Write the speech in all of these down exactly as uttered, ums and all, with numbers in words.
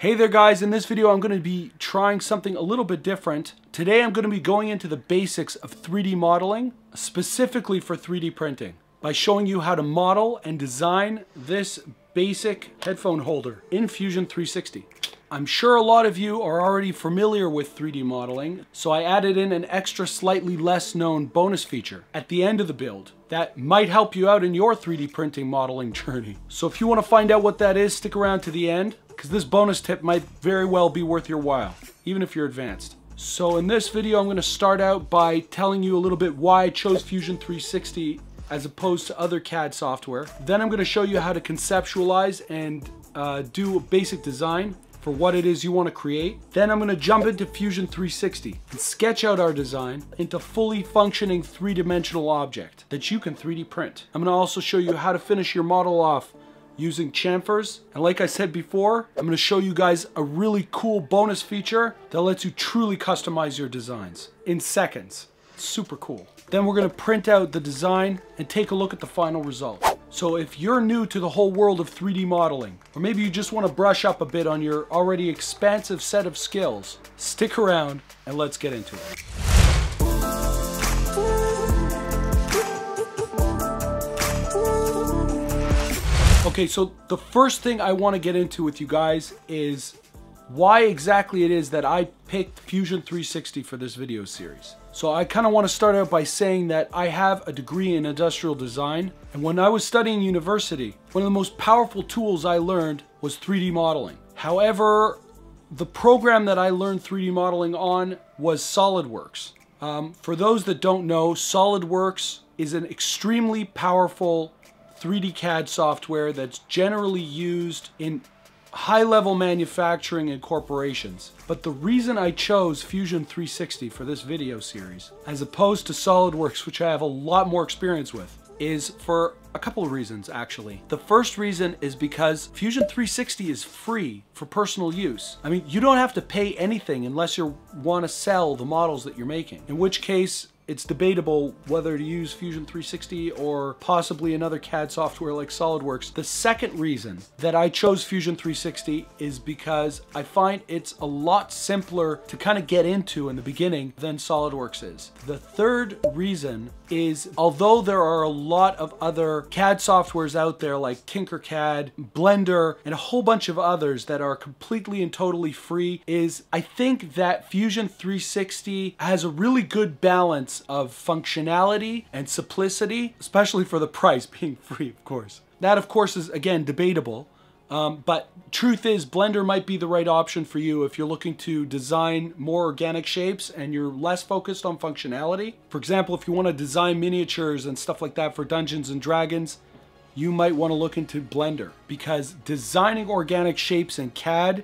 Hey there guys, in this video I'm going to be trying something a little bit different. Today I'm going to be going into the basics of three D modeling, specifically for three D printing, by showing you how to model and design this basic headphone holder in Fusion three sixty. I'm sure a lot of you are already familiar with three D modeling, so I added in an extra slightly less known bonus feature at the end of the build that might help you out in your three D printing modeling journey. So if you want to find out what that is, stick around to the end, because this bonus tip might very well be worth your while, even if you're advanced. So in this video, I'm going to start out by telling you a little bit why I chose Fusion three sixty as opposed to other C A D software. Then I'm going to show you how to conceptualize and uh, do a basic design for what it is you want to create. Then I'm going to jump into Fusion three sixty and sketch out our design into fully functioning three-dimensional object that you can three D print. I'm going to also show you how to finish your model off using chamfers. And like I said before, I'm gonna show you guys a really cool bonus feature that lets you truly customize your designs in seconds. It's super cool. Then we're gonna print out the design and take a look at the final result. So if you're new to the whole world of three D modeling, or maybe you just wanna brush up a bit on your already expansive set of skills, stick around and let's get into it. Okay, so the first thing I want to get into with you guys is why exactly it is that I picked Fusion three sixty for this video series. So I kind of want to start out by saying that I have a degree in industrial design, and when I was studying university, one of the most powerful tools I learned was three D modeling. However, the program that I learned three D modeling on was SolidWorks. Um, for those that don't know, SolidWorks is an extremely powerful three D C A D software that's generally used in high-level manufacturing and corporations. But the reason I chose Fusion three sixty for this video series, as opposed to SolidWorks, which I have a lot more experience with, is for a couple of reasons, actually. The first reason is because Fusion three sixty is free for personal use. I mean, you don't have to pay anything unless you want to sell the models that you're making, in which case, it's debatable whether to use Fusion three sixty or possibly another C A D software like SolidWorks. The second reason that I chose Fusion three sixty is because I find it's a lot simpler to kind of get into in the beginning than SolidWorks is. The third reason is, although there are a lot of other C A D softwares out there like Tinkercad, Blender, and a whole bunch of others that are completely and totally free, is I think that Fusion three sixty has a really good balance of functionality and simplicity, especially for the price being free, of course. That, of course, is again debatable, um, but truth is Blender might be the right option for you if you're looking to design more organic shapes and you're less focused on functionality. For example, if you want to design miniatures and stuff like that for Dungeons and Dragons, you might want to look into Blender, because designing organic shapes in C A D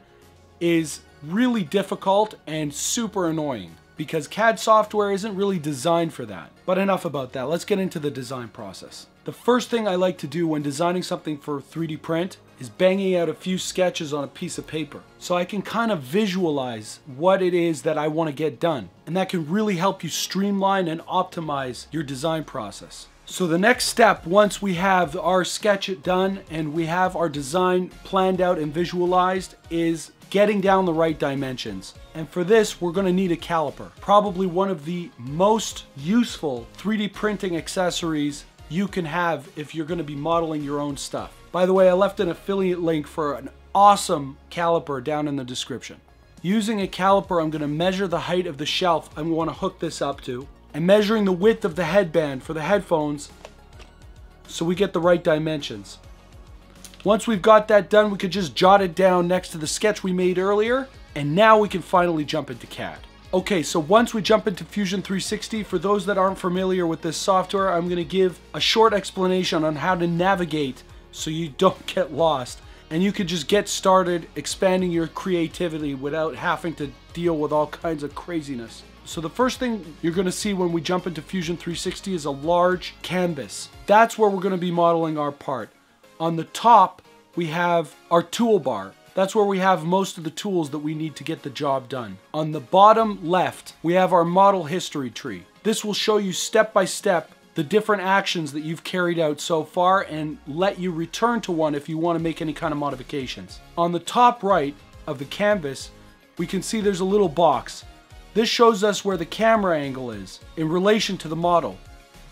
is really difficult and super annoying, because C A D software isn't really designed for that. But enough about that, let's get into the design process. The first thing I like to do when designing something for three D print is banging out a few sketches on a piece of paper, so I can kind of visualize what it is that I want to get done. And that can really help you streamline and optimize your design process. So the next step, once we have our sketch done and we have our design planned out and visualized, is getting down the right dimensions. And for this, we're gonna need a caliper, probably one of the most useful three D printing accessories you can have if you're gonna be modeling your own stuff. By the way, I left an affiliate link for an awesome caliper down in the description. Using a caliper, I'm gonna measure the height of the shelf I wanna hook this up to, and measuring the width of the headband for the headphones so we get the right dimensions. Once we've got that done, we could just jot it down next to the sketch we made earlier, and now we can finally jump into C A D. Okay, so once we jump into Fusion three sixty, for those that aren't familiar with this software, I'm gonna give a short explanation on how to navigate so you don't get lost, and you could just get started expanding your creativity without having to deal with all kinds of craziness. So the first thing you're gonna see when we jump into Fusion three sixty is a large canvas. That's where we're gonna be modeling our part. On the top, we have our toolbar. That's where we have most of the tools that we need to get the job done. On the bottom left, we have our model history tree. This will show you step by step the different actions that you've carried out so far and let you return to one if you want to make any kind of modifications. On the top right, of the canvas, we can see there's a little box. This shows us where the camera angle is in relation to the model.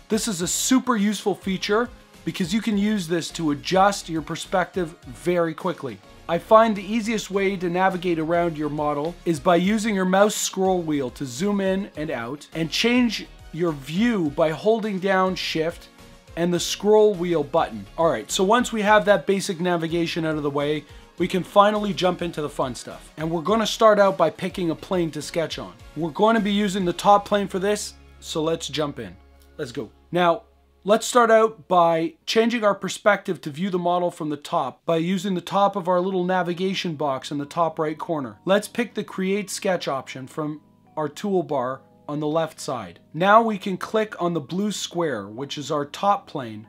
This is a super useful feature because you can use this to adjust your perspective very quickly. I find the easiest way to navigate around your model is by using your mouse scroll wheel to zoom in and out and change your view by holding down Shift and the scroll wheel button. All right, so once we have that basic navigation out of the way, we can finally jump into the fun stuff. And we're gonna start out by picking a plane to sketch on. We're gonna be using the top plane for this, so let's jump in. Let's go. Now, let's start out by changing our perspective to view the model from the top by using the top of our little navigation box in the top right corner. Let's pick the Create Sketch option from our toolbar on the left side. Now we can click on the blue square, which is our top plane.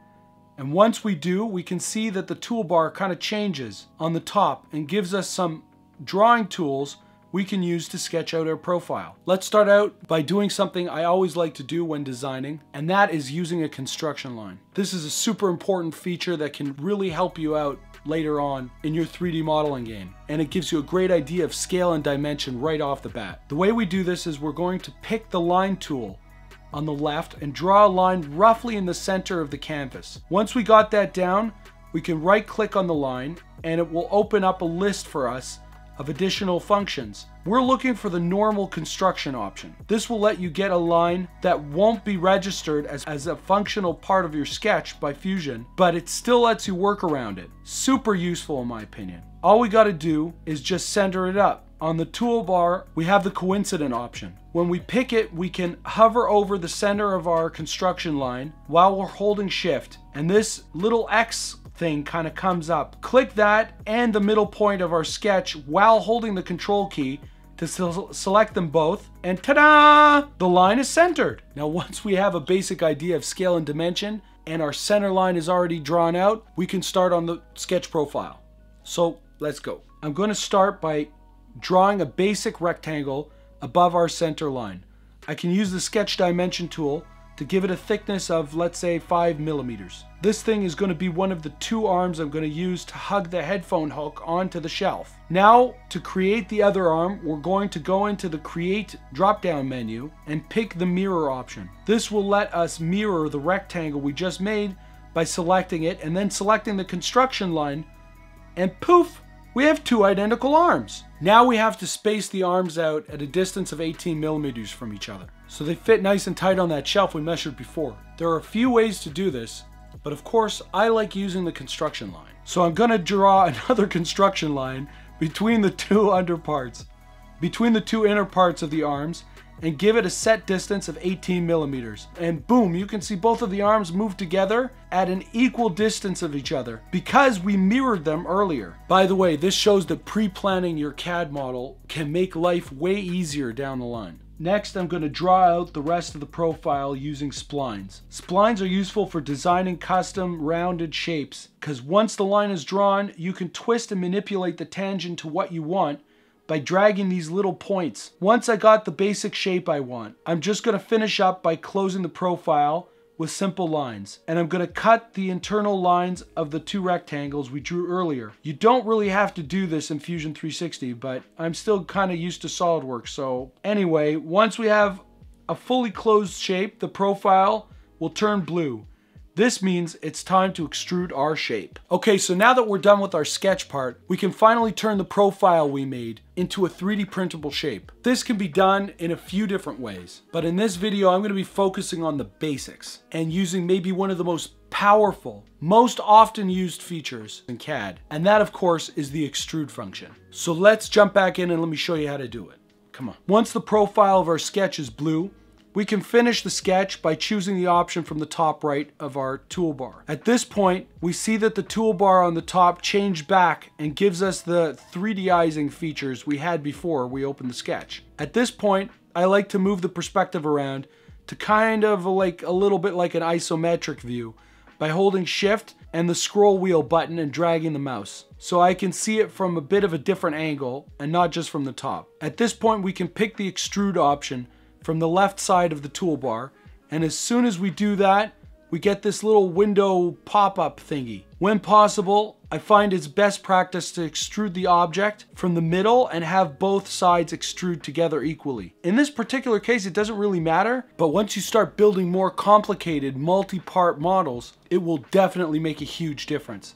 And once we do, we can see that the toolbar kind of changes on the top and gives us some drawing tools we can use to sketch out our profile. Let's start out by doing something I always like to do when designing, and that is using a construction line. This is a super important feature that can really help you out later on in your three D modeling game, and it gives you a great idea of scale and dimension right off the bat. The way we do this is we're going to pick the line tool on the left and draw a line roughly in the center of the canvas. Once we got that down, we can right click on the line and it will open up a list for us of additional functions. We're looking for the normal construction option. This will let you get a line that won't be registered as, as a functional part of your sketch by Fusion, but it still lets you work around it. Super useful in my opinion. All we gotta do is just center it up. On the toolbar, we have the coincident option. When we pick it, we can hover over the center of our construction line while we're holding Shift, and this little X thing kind of comes up. Click that and the middle point of our sketch while holding the control key to select them both, and ta-da! The line is centered. Now once we have a basic idea of scale and dimension and our center line is already drawn out, we can start on the sketch profile. So let's go. I'm going to start by drawing a basic rectangle above our center line. I can use the sketch dimension tool to give it a thickness of, let's say, five millimeters. This thing is going to be one of the two arms I'm going to use to hug the headphone hook onto the shelf. Now, to create the other arm, we're going to go into the Create drop-down menu and pick the mirror option. This will let us mirror the rectangle we just made by selecting it and then selecting the construction line, and poof, we have two identical arms. Now we have to space the arms out at a distance of eighteen millimeters from each other, so they fit nice and tight on that shelf we measured before. There are a few ways to do this, but of course I like using the construction line. So I'm gonna draw another construction line between the two under parts, between the two inner parts of the arms, and give it a set distance of eighteen millimeters. And boom, you can see both of the arms move together at an equal distance of each other because we mirrored them earlier. By the way, this shows that pre-planning your C A D model can make life way easier down the line. Next, I'm going to draw out the rest of the profile using splines. Splines are useful for designing custom rounded shapes because once the line is drawn, you can twist and manipulate the tangent to what you want by dragging these little points. Once I got the basic shape I want, I'm just gonna finish up by closing the profile with simple lines. And I'm gonna cut the internal lines of the two rectangles we drew earlier. You don't really have to do this in Fusion three sixty, but I'm still kinda used to SolidWorks, so anyway, once we have a fully closed shape, the profile will turn blue. This means it's time to extrude our shape. Okay, so now that we're done with our sketch part, we can finally turn the profile we made into a three D printable shape. This can be done in a few different ways, but in this video, I'm gonna be focusing on the basics and using maybe one of the most powerful, most often used features in C A D, and that of course is the extrude function. So let's jump back in and let me show you how to do it. Come on. Once the profile of our sketch is blue, we can finish the sketch by choosing the option from the top right of our toolbar. At this point, we see that the toolbar on the top changed back and gives us the three D-izing features we had before we opened the sketch. At this point, I like to move the perspective around to kind of like a little bit like an isometric view by holding Shift and the scroll wheel button and dragging the mouse. So I can see it from a bit of a different angle and not just from the top. At this point, we can pick the extrude option from the left side of the toolbar, and as soon as we do that, we get this little window pop-up thingy. When possible, I find it's best practice to extrude the object from the middle and have both sides extrude together equally. In this particular case, it doesn't really matter, but once you start building more complicated multi-part models, it will definitely make a huge difference.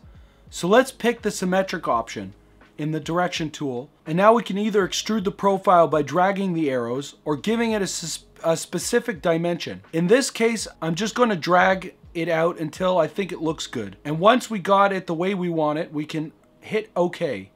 So let's pick the symmetric option in the direction tool, and now we can either extrude the profile by dragging the arrows or giving it a, a specific dimension. In this case, I'm just going to drag it out until I think it looks good, and once we got it the way we want it, we can hit OK,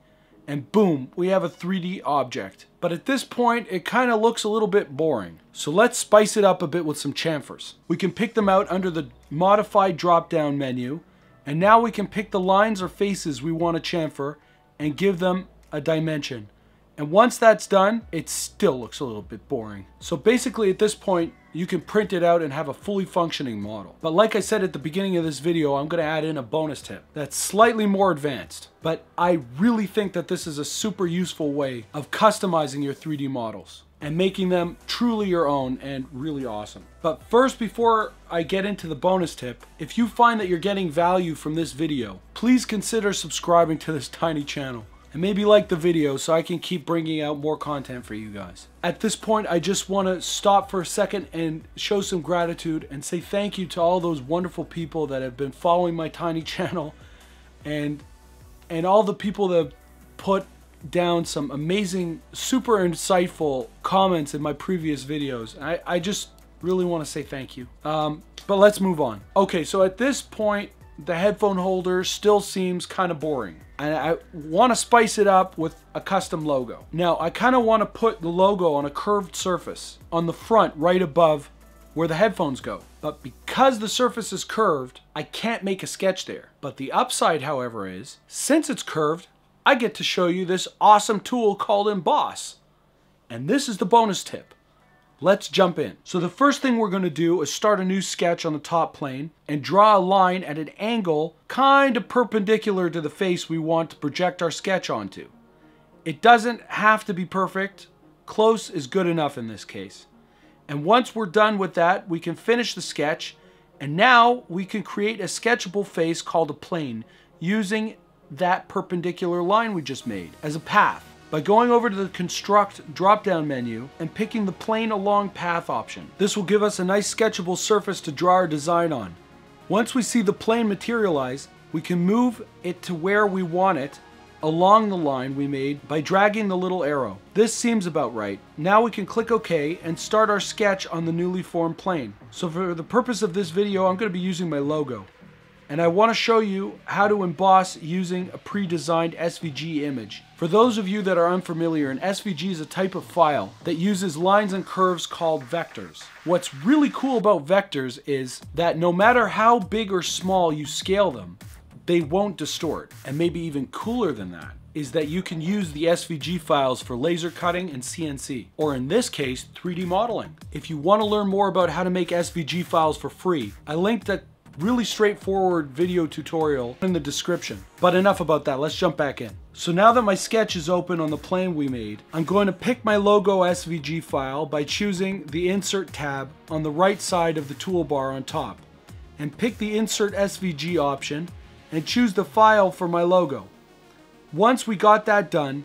and boom, we have a three D object. But at this point, it kind of looks a little bit boring, so let's spice it up a bit with some chamfers. We can pick them out under the Modify drop-down menu, and now we can pick the lines or faces we want to chamfer and give them a dimension. And once that's done, it still looks a little bit boring. So basically at this point, you can print it out and have a fully functioning model. But like I said at the beginning of this video, I'm gonna add in a bonus tip that's slightly more advanced, but I really think that this is a super useful way of customizing your three D models and making them truly your own and really awesome. But first, before I get into the bonus tip, if you find that you're getting value from this video, please consider subscribing to this tiny channel and maybe like the video so I can keep bringing out more content for you guys. At this point, I just wanna stop for a second and show some gratitude and say thank you to all those wonderful people that have been following my tiny channel and, and all the people that have put down some amazing, super insightful comments in my previous videos. I, I just really want to say thank you. Um, but let's move on. Okay, so at this point, the headphone holder still seems kind of boring, and I want to spice it up with a custom logo. Now, I kind of want to put the logo on a curved surface on the front right above where the headphones go. But because the surface is curved, I can't make a sketch there. But the upside, however, is since it's curved, I get to show you this awesome tool called Emboss. And this is the bonus tip. Let's jump in. So the first thing we're going to do is start a new sketch on the top plane and draw a line at an angle kind of perpendicular to the face we want to project our sketch onto. It doesn't have to be perfect. Close is good enough in this case. And once we're done with that, we can finish the sketch, and now we can create a sketchable face called a plane using that perpendicular line we just made as a path by going over to the Construct drop-down menu and picking the Plane Along Path option. This will give us a nice sketchable surface to draw our design on. Once we see the plane materialize, we can move it to where we want it along the line we made by dragging the little arrow. This seems about right. Now we can click OK and start our sketch on the newly formed plane. So for the purpose of this video, I'm going to be using my logo. And I want to show you how to emboss using a pre-designed S V G image. For those of you that are unfamiliar, an S V G is a type of file that uses lines and curves called vectors. What's really cool about vectors is that no matter how big or small you scale them, they won't distort. And maybe even cooler than that is that you can use the S V G files for laser cutting and C N C, or in this case, three D modeling. If you want to learn more about how to make S V G files for free, I linked a really straightforward video tutorial in the description. But enough about that, let's jump back in. So now that my sketch is open on the plane we made, I'm going to pick my logo S V G file by choosing the Insert tab on the right side of the toolbar on top, and pick the Insert S V G option and choose the file for my logo. Once we got that done,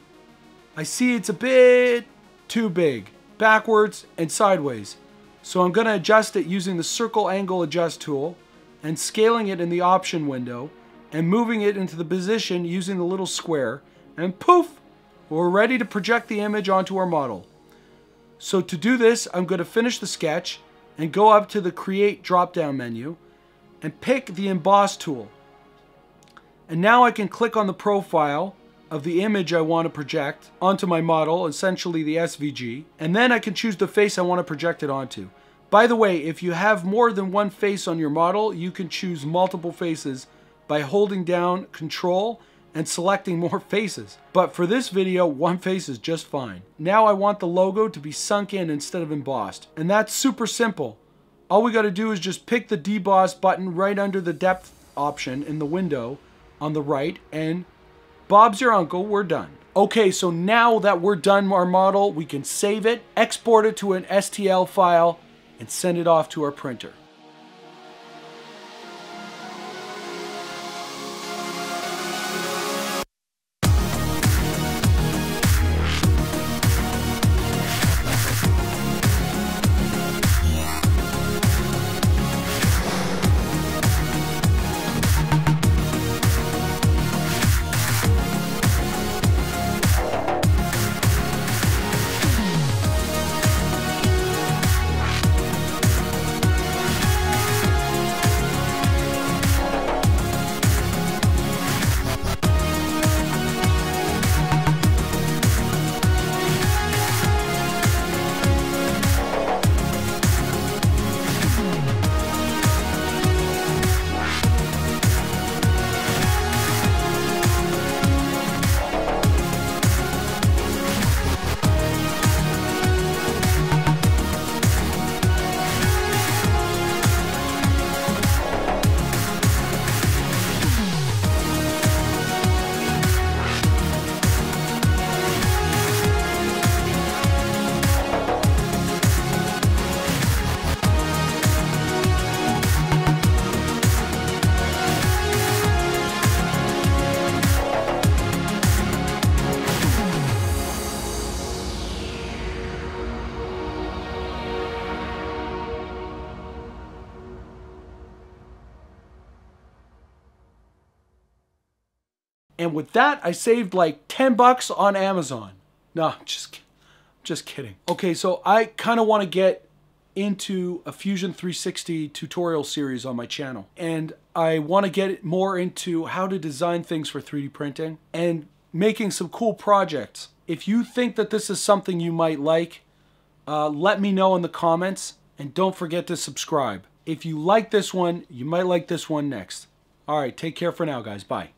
I see it's a bit too big, backwards and sideways. So I'm going to adjust it using the Circle Angle Adjust tool, and scaling it in the option window and moving it into the position using the little square, and poof, we're ready to project the image onto our model. So to do this, I'm going to finish the sketch and go up to the Create drop-down menu and pick the Emboss tool. And now I can click on the profile of the image I want to project onto my model, essentially the S V G, and then I can choose the face I want to project it onto. By the way, if you have more than one face on your model, you can choose multiple faces by holding down Control and selecting more faces. But for this video, one face is just fine. Now I want the logo to be sunk in instead of embossed. And that's super simple. All we got to do is just pick the Deboss button right under the Depth option in the window on the right, and Bob's your uncle, we're done. Okay, so now that we're done our model, we can save it, export it to an S T L file, and send it off to our printer. And with that, I saved like ten bucks on Amazon. Nah, just, just kidding. Okay, so I kind of want to get into a Fusion three sixty tutorial series on my channel. And I want to get more into how to design things for three D printing and making some cool projects. If you think that this is something you might like, uh, let me know in the comments. And don't forget to subscribe. If you like this one, you might like this one next. All right, take care for now, guys. Bye.